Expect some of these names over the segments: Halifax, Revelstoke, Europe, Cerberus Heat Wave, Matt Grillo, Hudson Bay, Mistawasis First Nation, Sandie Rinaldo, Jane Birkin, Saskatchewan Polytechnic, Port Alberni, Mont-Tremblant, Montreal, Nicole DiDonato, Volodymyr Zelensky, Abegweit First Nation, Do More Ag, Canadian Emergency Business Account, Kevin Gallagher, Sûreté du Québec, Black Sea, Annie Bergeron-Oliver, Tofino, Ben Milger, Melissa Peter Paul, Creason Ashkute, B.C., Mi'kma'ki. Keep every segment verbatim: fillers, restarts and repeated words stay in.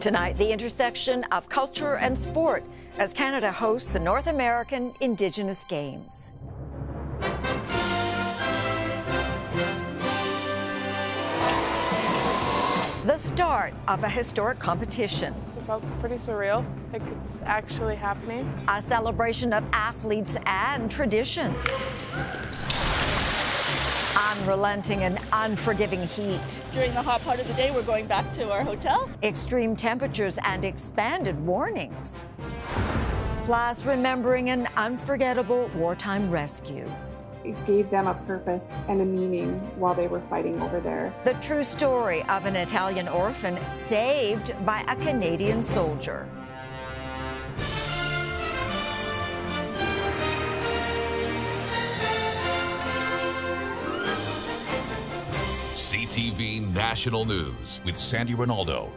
Tonight, the intersection of culture and sport as Canada hosts the North American Indigenous Games. The start of a historic competition. It felt pretty surreal, like it's actually happening. A celebration of athletes and tradition. Unrelenting and unforgiving heat. During the hot part of the day, we're going back to our hotel. Extreme temperatures and expanded warnings. Plus, remembering an unforgettable wartime rescue. It gave them a purpose and a meaning while they were fighting over there. The true story of an Italian orphan saved by a Canadian soldier. C T V National News with Sandie Rinaldo.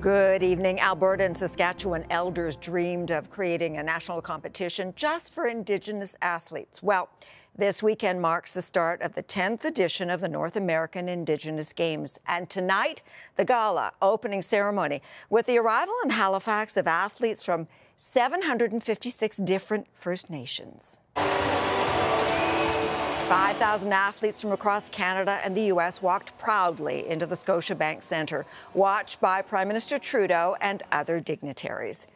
Good evening. Alberta and Saskatchewan elders dreamed of creating a national competition just for Indigenous athletes. Well, this weekend marks the start of the tenth edition of the North American Indigenous Games. And tonight, the gala opening ceremony with the arrival in Halifax of athletes from seven hundred fifty-six different First Nations. five thousand athletes from across Canada and the U S walked proudly into the Scotiabank Centre, watched by Prime Minister Trudeau and other dignitaries.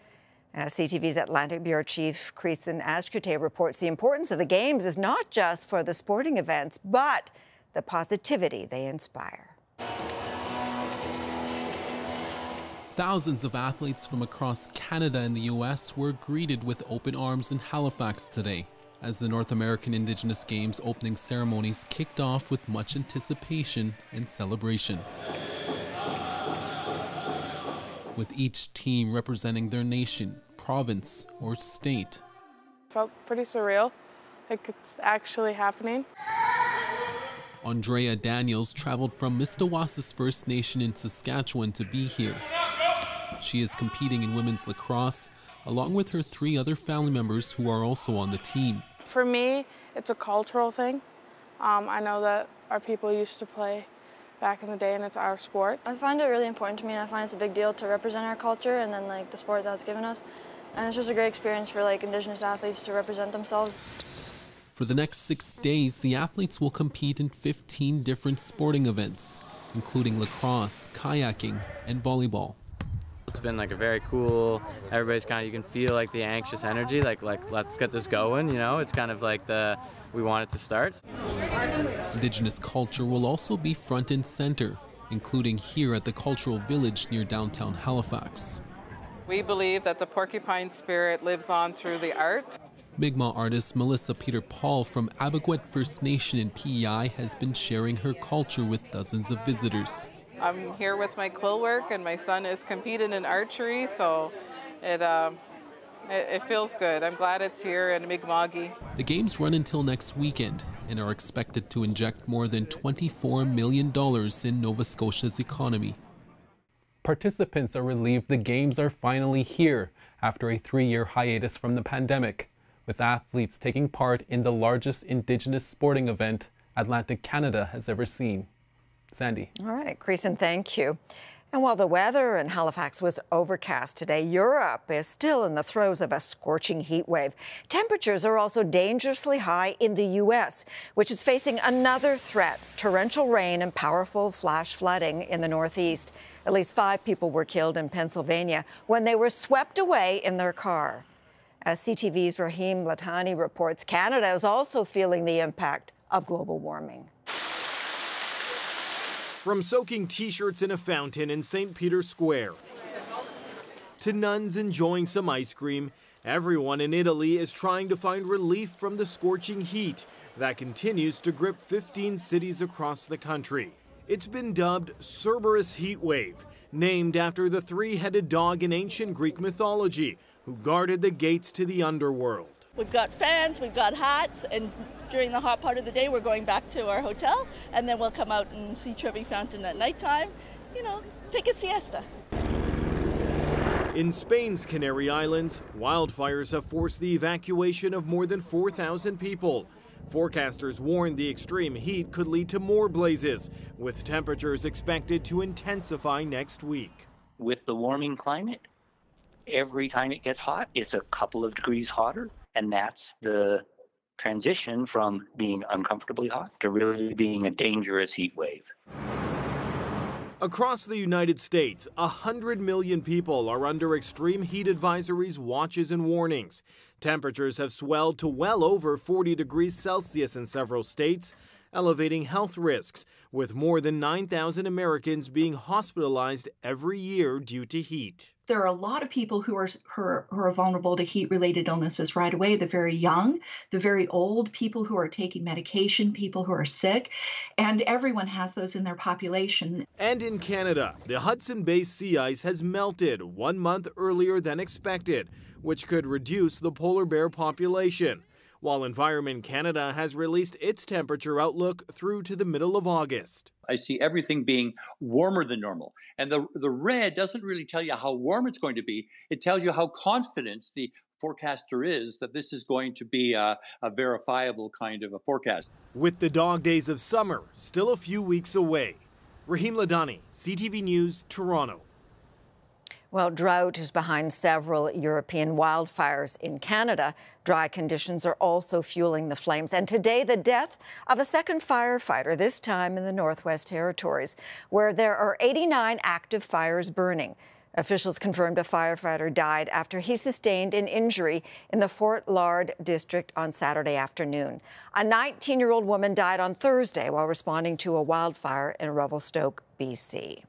Uh, C T V's Atlantic Bureau Chief Creason Ashkute reports the importance of the Games is not just for the sporting events, but the positivity they inspire. Thousands of athletes from across Canada and the U S were greeted with open arms in Halifax today, as the North American Indigenous Games opening ceremonies kicked off with much anticipation and celebration, with each team representing their nation, province, or state. Felt pretty surreal, like it's actually happening. Andrea Daniels traveled from Mistawasis First Nation in Saskatchewan to be here. She is competing in women's lacrosse, along with her three other family members who are also on the team. For me, it's a cultural thing. Um, I know that our people used to play back in the day and it's our sport. I find it really important to me and I find it's a big deal to represent our culture and then like the sport that's given us. And it's just a great experience for like Indigenous athletes to represent themselves. For the next six days, the athletes will compete in fifteen different sporting events, including lacrosse, kayaking, and volleyball. It's been like a very cool, everybody's kind of, you can feel like the anxious energy, like, like let's get this going, you know, it's kind of like the, we want it to start. Indigenous culture will also be front and center, including here at the Cultural Village near downtown Halifax. We believe that the porcupine spirit lives on through the art. Mi'kmaq artist Melissa Peter Paul from Abegweit First Nation in P E I has been sharing her culture with dozens of visitors. I'm here with my quill work, and my son is competing in archery, so it, uh, it, it feels good. I'm glad it's here in Mi'kma'ki. The games run until next weekend and are expected to inject more than twenty-four million dollars in Nova Scotia's economy. Participants are relieved the games are finally here after a three-year hiatus from the pandemic, with athletes taking part in the largest Indigenous sporting event Atlantic Canada has ever seen. Sandie. All right, Creason, thank you. And while the weather in Halifax was overcast today, Europe is still in the throes of a scorching heat wave. Temperatures are also dangerously high in the U S, which is facing another threat, torrential rain and powerful flash flooding in the Northeast. At least five people were killed in Pennsylvania when they were swept away in their car. As C T V's Rahim Latani reports, Canada is also feeling the impact of global warming. From soaking T-shirts in a fountain in Saint Peter's Square to nuns enjoying some ice cream, everyone in Italy is trying to find relief from the scorching heat that continues to grip fifteen cities across the country. It's been dubbed Cerberus Heat Wave, named after the three-headed dog in ancient Greek mythology who guarded the gates to the underworld. We've got fans, we've got hats, and during the hot part of the day, we're going back to our hotel, and then we'll come out and see Trevi Fountain at nighttime, you know, take a siesta. In Spain's Canary Islands, wildfires have forced the evacuation of more than four thousand people. Forecasters warn the extreme heat could lead to more blazes, with temperatures expected to intensify next week. with the warming climate, every time it gets hot, it's a couple of degrees hotter, and that's the transition from being uncomfortably hot to really being a dangerous heat wave. Across the United States, one hundred million people are under extreme heat advisories, watches, and warnings. Temperatures have swelled to well over forty degrees Celsius in several states, elevating health risks, with more than nine thousand Americans being hospitalized every year due to heat. There are a lot of people who are, who are, who are vulnerable to heat-related illnesses right away, the very young, the very old, people who are taking medication, people who are sick, and everyone has those in their population. And in Canada, the Hudson Bay sea ice has melted one month earlier than expected, which could reduce the polar bear population, while Environment Canada has released its temperature outlook through to the middle of August. I see everything being warmer than normal. And the, the red doesn't really tell you how warm it's going to be. It tells you how confident the forecaster is that this is going to be a, a verifiable kind of a forecast. With the dog days of summer still a few weeks away, Rahim Ladani, C T V News, Toronto. Well, drought is behind several European wildfires in Canada. Dry conditions are also fueling the flames. And today, the death of a second firefighter, this time in the Northwest Territories, where there are eighty-nine active fires burning. Officials confirmed a firefighter died after he sustained an injury in the Fort Laird district on Saturday afternoon. A nineteen-year-old woman died on Thursday while responding to a wildfire in Revelstoke, B C.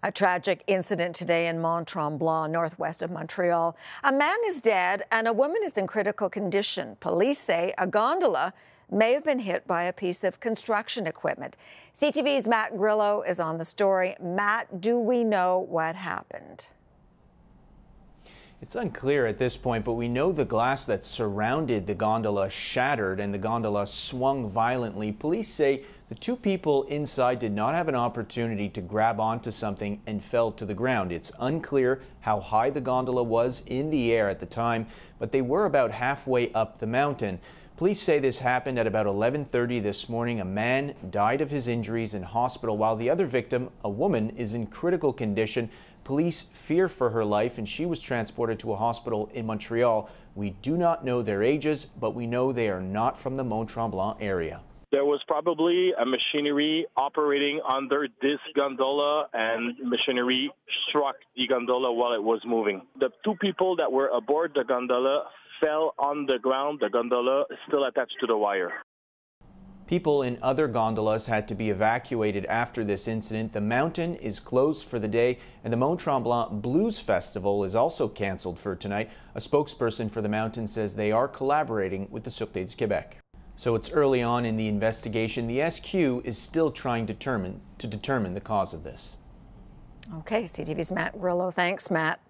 A tragic incident today in Mont-Tremblant, northwest of Montreal. A man is dead and a woman is in critical condition. Police say a gondola may have been hit by a piece of construction equipment. C T V's Matt Grillo is on the story. Matt, do we know what happened? It's unclear at this point, but we know the glass that surrounded the gondola shattered and the gondola swung violently. Police say the two people inside did not have an opportunity to grab onto something and fell to the ground. It's unclear how high the gondola was in the air at the time, but they were about halfway up the mountain. Police say this happened at about eleven thirty this morning. A man died of his injuries in hospital, while the other victim, a woman, is in critical condition. Police fear for her life, and she was transported to a hospital in Montreal. We do not know their ages, but we know they are not from the Mont-Tremblant area. There was probably a machinery operating under this gondola, and machinery struck the gondola while it was moving. The two people that were aboard the gondola fell on the ground. The gondola is still attached to the wire. People in other gondolas had to be evacuated after this incident. The mountain is closed for the day, and the Mont-Tremblant Blues Festival is also canceled for tonight. A spokesperson for the mountain says they are collaborating with the Sûreté du Québec. So it's early on in the investigation. The S Q is still trying to determine, to determine the cause of this. Okay, C T V's Matt Grillo. Thanks, Matt.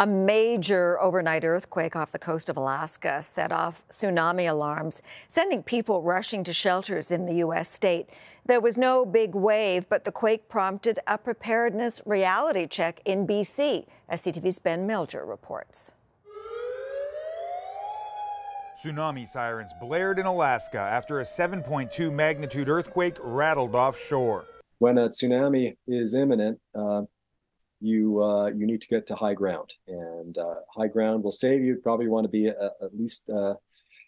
A major overnight earthquake off the coast of Alaska set off tsunami alarms, sending people rushing to shelters in the U S state. There was no big wave, but the quake prompted a preparedness reality check in B C, as C T V's Ben Milger reports. Tsunami sirens blared in Alaska after a seven point two magnitude earthquake rattled offshore. When a tsunami is imminent, uh... You, uh, you need to get to high ground, and uh, high ground will save you. You probably want to be a, at least uh,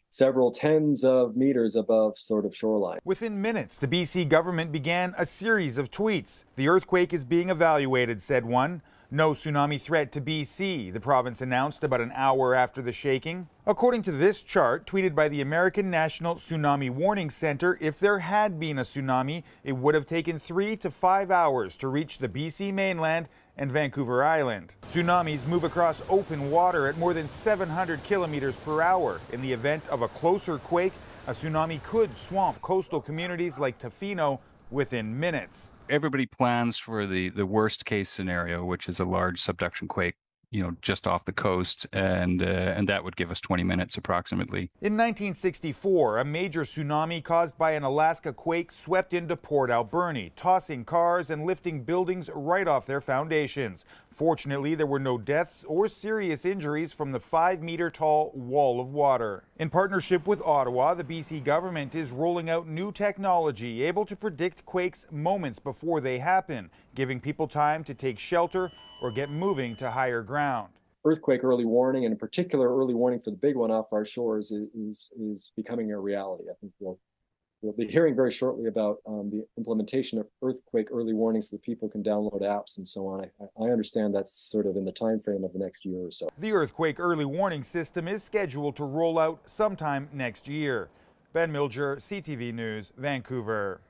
several tens of meters above sort of shoreline. Within minutes, the B C government began a series of tweets. The earthquake is being evaluated, said one. No tsunami threat to B C, the province announced about an hour after the shaking. According to this chart, tweeted by the American National Tsunami Warning Center, if there had been a tsunami, it would have taken three to five hours to reach the B C mainland and Vancouver Island. Tsunamis move across open water at more than seven hundred kilometers per hour. In the event of a closer quake, a tsunami could swamp coastal communities like Tofino within minutes. Everybody plans for the, the worst case scenario, which is a large subduction quake, you know, just off the coast, and, uh, and that would give us twenty minutes approximately. In nineteen sixty-four, a major tsunami caused by an Alaska quake swept into Port Alberni, tossing cars and lifting buildings right off their foundations. Fortunately, there were no deaths or serious injuries from the five meter tall wall of water. In partnership with Ottawa, the B C government is rolling out new technology able to predict quakes moments before they happen, giving people time to take shelter or get moving to higher ground. Earthquake early warning, and in particular early warning for the big one off our shores, is, is becoming a reality. I think we'll, we'll be hearing very shortly about um, the implementation of earthquake early warnings so that people can download apps and so on. I, I understand that's sort of in the time frame of the next year or so. The earthquake early warning system is scheduled to roll out sometime next year. Ben Milger, C T V News, Vancouver.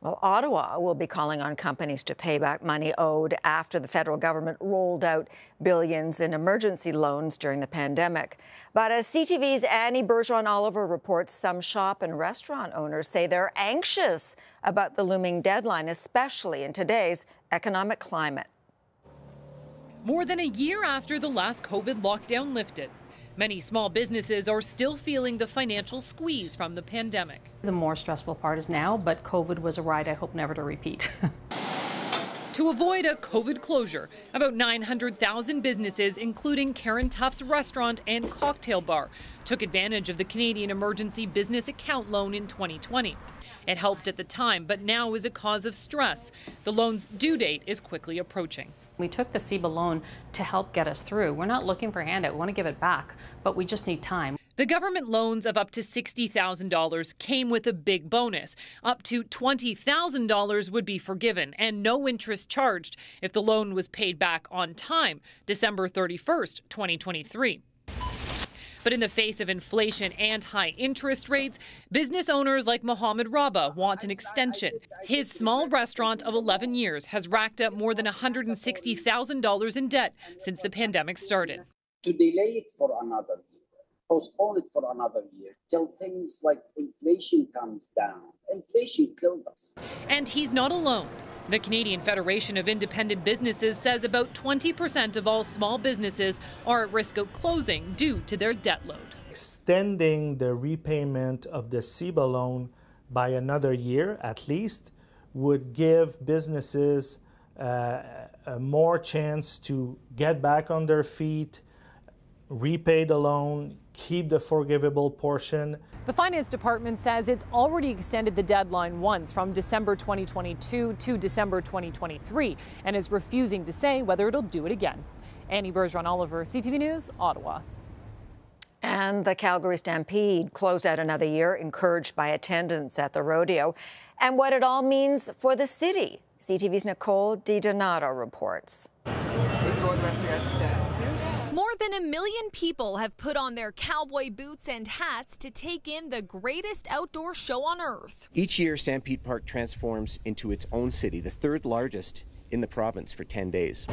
Well, Ottawa will be calling on companies to pay back money owed after the federal government rolled out billions in emergency loans during the pandemic. But as C T V's Annie Bergeron-Oliver reports, some shop and restaurant owners say they're anxious about the looming deadline, especially in today's economic climate. More than a year after the last COVID lockdown lifted, many small businesses are still feeling the financial squeeze from the pandemic. The more stressful part is now, but COVID was a ride I hope never to repeat. To avoid a COVID closure, about nine hundred thousand businesses, including Karen Tuff's restaurant and cocktail bar, took advantage of the Canadian Emergency Business Account loan in twenty twenty. It helped at the time, but now is a cause of stress. The loan's due date is quickly approaching. We took the C B A loan to help get us through. We're not looking for a handout. We want to give it back, but we just need time. The government loans of up to sixty thousand dollars came with a big bonus. Up to twenty thousand dollars would be forgiven and no interest charged if the loan was paid back on time, December thirty-first, twenty twenty-three. But in the face of inflation and high interest rates, business owners like Mohammed Rabba want an extension. His small restaurant of eleven years has racked up more than one hundred sixty thousand dollars in debt since the pandemic started. To delay it for another year, postpone it for another year, till things like inflation comes down. Inflation killed us. And he's not alone. The Canadian Federation of Independent Businesses says about twenty percent of all small businesses are at risk of closing due to their debt load. Extending the repayment of the C B A loan by another year at least would give businesses uh, a more chance to get back on their feet, repay the loan, keep the forgivable portion. The finance department says it's already extended the deadline once from December twenty twenty-two to December twenty twenty-three and is refusing to say whether it'll do it again. Annie Bergeron-Oliver, C T V News, Ottawa. And the Calgary Stampede closed out another year, encouraged by attendance at the rodeo and what it all means for the city. C T V's Nicole DiDonato reports. Enjoy the rest of your day. More than a million people have put on their cowboy boots and hats to take in the greatest outdoor show on earth. Each year, Stampede Park transforms into its own city, the third largest in the province, for ten days.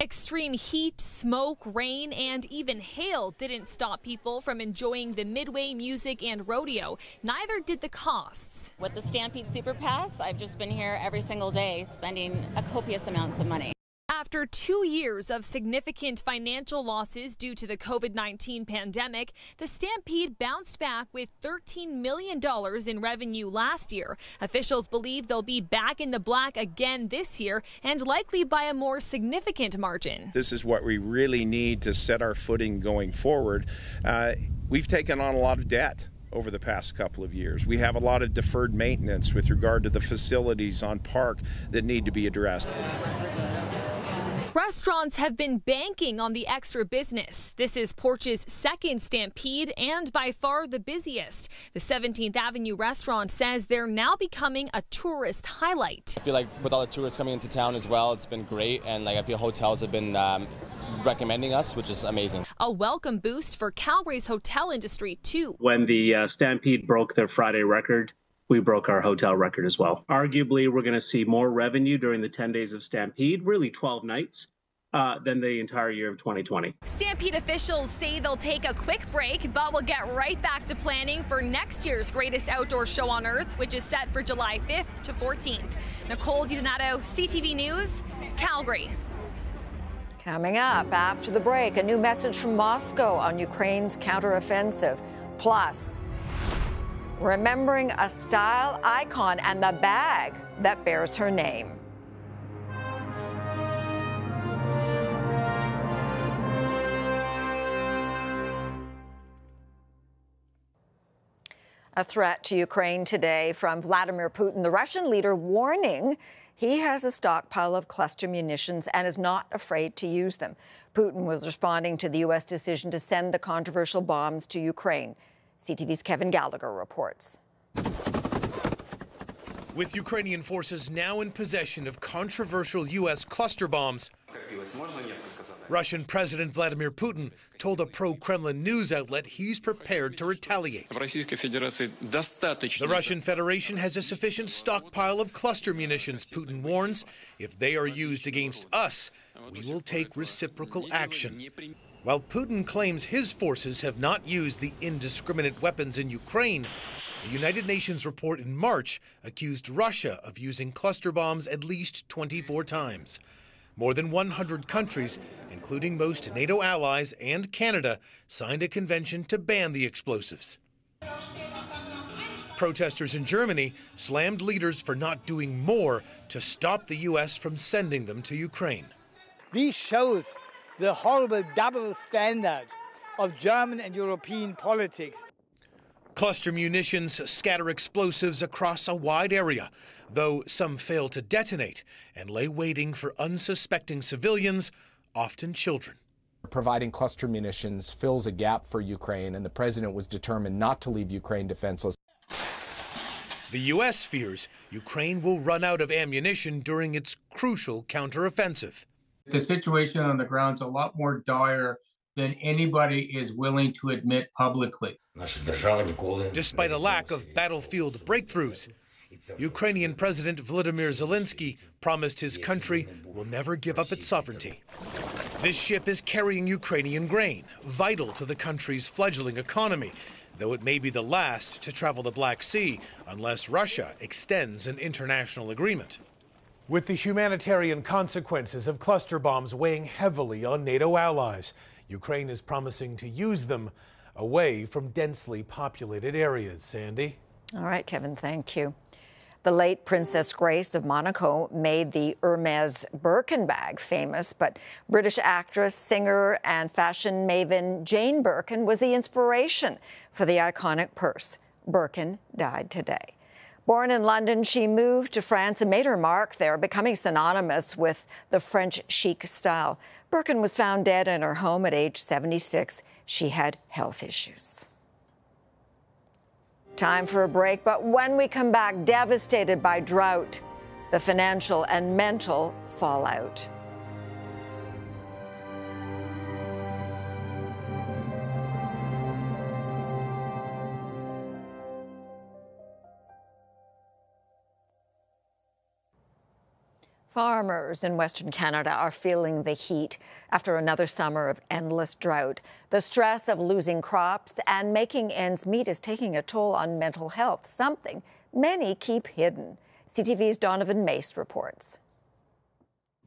Extreme heat, smoke, rain, and even hail didn't stop people from enjoying the midway music and rodeo. Neither did the costs. With the Stampede Super Pass, I've just been here every single day, spending a copious amounts of money. After two years of significant financial losses due to the COVID nineteen pandemic, the Stampede bounced back with thirteen million dollars in revenue last year. Officials believe they'll be back in the black again this year and likely by a more significant margin. This is what we really need to set our footing going forward. Uh, we've taken on a lot of debt over the past couple of years. We have a lot of deferred maintenance with regard to the facilities on park that need to be addressed. Restaurants have been banking on the extra business. This is Porch's second Stampede and by far the busiest. The seventeenth avenue restaurant says they're now becoming a tourist highlight. I feel like with all the tourists coming into town as well, it's been great, and like I feel hotels have been um, recommending us, which is amazing. A welcome boost for Calgary's hotel industry too. When the uh, Stampede broke their Friday record, we broke our hotel record as well. Arguably, we're going to see more revenue during the ten days of Stampede, really twelve nights, uh, than the entire year of twenty twenty. Stampede officials say they'll take a quick break, but we'll get right back to planning for next year's greatest outdoor show on earth, which is set for July fifth to fourteenth. Nicole DiDonato, C T V News, Calgary. Coming up after the break, a new message from Moscow on Ukraine's counteroffensive. Plus, remembering a style icon and the bag that bears her name. a threat to Ukraine today from Vladimir Putin, the Russian leader, warning he has a stockpile of cluster munitions and is not afraid to use them. Putin was responding to the U S decision to send the controversial bombs to Ukraine. C T V's Kevin Gallagher reports. With Ukrainian forces now in possession of controversial U S cluster bombs, Russian President Vladimir Putin told a pro-Kremlin news outlet he's prepared to retaliate. The Russian Federation has a sufficient stockpile of cluster munitions, Putin warns. If they are used against us, we will take reciprocal action. While Putin claims his forces have not used the indiscriminate weapons in Ukraine, the United Nations report in March accused Russia of using cluster bombs at least twenty-four times. More than one hundred countries, including most NATO allies and Canada, signed a convention to ban the explosives. Protesters in Germany slammed leaders for not doing more to stop the U S from sending them to Ukraine. This shows the horrible double standard of German and European politics. Cluster munitions scatter explosives across a wide area, though some fail to detonate and lay waiting for unsuspecting civilians, often children. Providing cluster munitions fills a gap for Ukraine, and the president was determined not to leave Ukraine defenseless. The U S fears Ukraine will run out of ammunition during its crucial counteroffensive. The situation on the ground is a lot more dire than anybody is willing to admit publicly. Despite a lack of battlefield breakthroughs, Ukrainian President Volodymyr Zelensky promised his country will never give up its sovereignty. This ship is carrying Ukrainian grain, vital to the country's fledgling economy, though it may be the last to travel the Black Sea unless Russia extends an international agreement. With the humanitarian consequences of cluster bombs weighing heavily on NATO allies, Ukraine is promising to use them away from densely populated areas. Sandie? All right, Kevin, thank you. The late Princess Grace of Monaco made the Hermès Birkin bag famous, but British actress, singer, and fashion maven Jane Birkin was the inspiration for the iconic purse. Birkin died today. Born in London, she moved to France and made her mark there, becoming synonymous with the French chic style. Birkin was found dead in her home at age seventy-six. She had health issues. Time for a break, but when we come back, devastated by drought, the financial and mental fallout. Farmers in Western Canada are feeling the heat after another summer of endless drought. The stress of losing crops and making ends meet is taking a toll on mental health, something many keep hidden. C T V's Donovan Mace reports.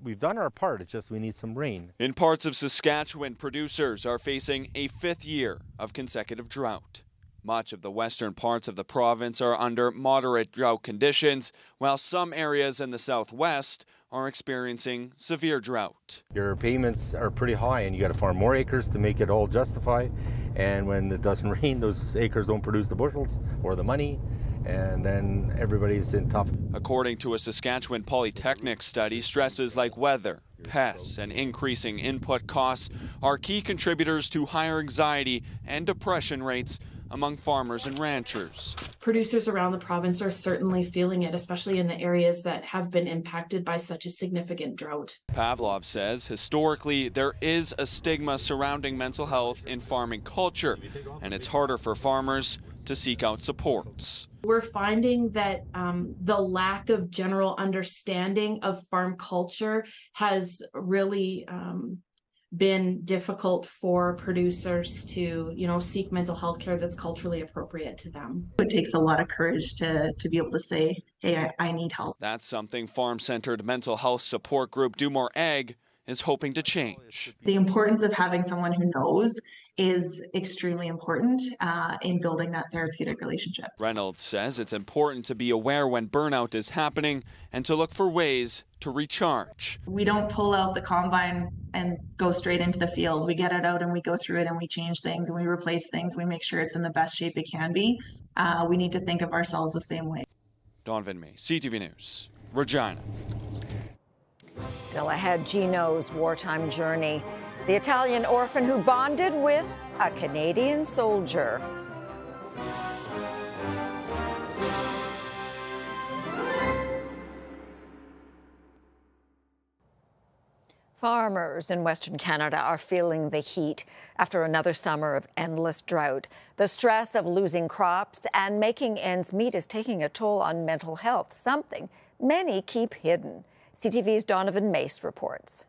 We've done our part, it's just we need some rain. In parts of Saskatchewan, producers are facing a fifth year of consecutive drought. Much of the western parts of the province are under moderate drought conditions, while some areas in the southwest are experiencing severe drought. Your payments are pretty high and you got to farm more acres to make it all justify, and when it doesn't rain, those acres don't produce the bushels or the money, and then everybody's in tough. According to a Saskatchewan Polytechnic study, stresses like weather, pests, and increasing input costs are key contributors to higher anxiety and depression rates among farmers and ranchers. Producers around the province are certainly feeling it, especially in the areas that have been impacted by such a significant drought. Pavlov says historically there is a stigma surrounding mental health in farming culture, and it's harder for farmers to seek out supports. We're finding that um, the lack of general understanding of farm culture has really um, been difficult for producers to, you know, seek mental health care that's culturally appropriate to them. It takes a lot of courage to, to be able to say, hey, I, I need help. That's something farm-centered mental health support group Do More Ag is hoping to change. The importance of having someone who knows is extremely important uh, in building that therapeutic relationship. Reynolds says it's important to be aware when burnout is happening and to look for ways to recharge. We don't pull out the combine and go straight into the field. We get it out and we go through it and we change things and we replace things. We make sure it's in the best shape it can be. Uh, we need to think of ourselves the same way. Donovan May, C T V News, Regina. Still ahead, Gino's wartime journey. The Italian orphan who bonded with a Canadian soldier. Farmers in Western Canada are feeling the heat after another summer of endless drought. The stress of losing crops and making ends meet is taking a toll on mental health, something many keep hidden. C T V's Donovan Mace reports.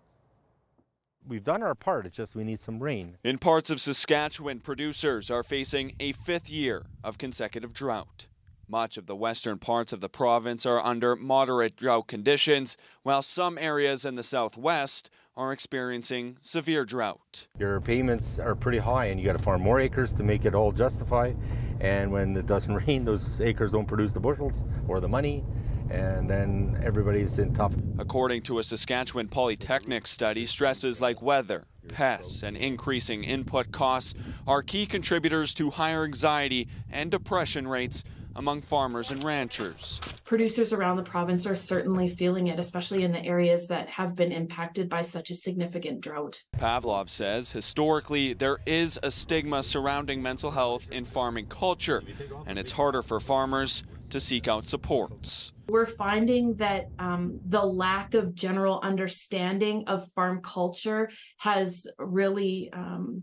We've done our part, it's just we need some rain. In parts of Saskatchewan, producers are facing a fifth year of consecutive drought. Much of the western parts of the province are under moderate drought conditions, while some areas in the southwest are experiencing severe drought. Your payments are pretty high and you got to farm more acres to make it all justify. And when it doesn't rain, those acres don't produce the bushels or the money. And then everybody's in tough. According to a Saskatchewan Polytechnic study, stresses like weather, pests, and increasing input costs are key contributors to higher anxiety and depression rates among farmers and ranchers. Producers around the province are certainly feeling it, especially in the areas that have been impacted by such a significant drought. Pavlov says historically there is a stigma surrounding mental health in farming culture, and it's harder for farmers to seek out supports. We're finding that um, the lack of general understanding of farm culture has really um,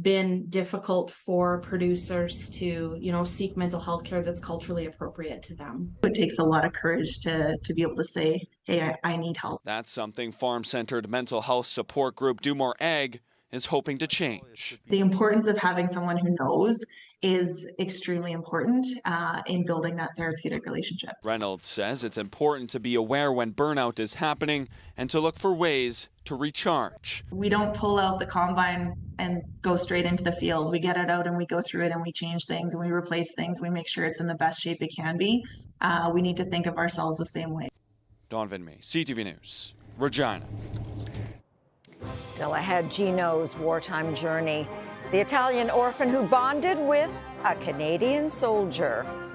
been difficult for producers to, you know, seek mental health care that's culturally appropriate to them. It takes a lot of courage to, to be able to say, hey, I, I need help. That's something farm-centered mental health support group Do More Ag is hoping to change. The importance of having someone who knows is extremely important uh, in building that therapeutic relationship. Reynolds says it's important to be aware when burnout is happening and to look for ways to recharge. We don't pull out the combine and go straight into the field. We get it out and we go through it and we change things and we replace things. We make sure it's in the best shape it can be. Uh, we need to think of ourselves the same way. Donovan May, C T V News, Regina. Still ahead, Gino's wartime journey. The Italian orphan who bonded with a Canadian soldier.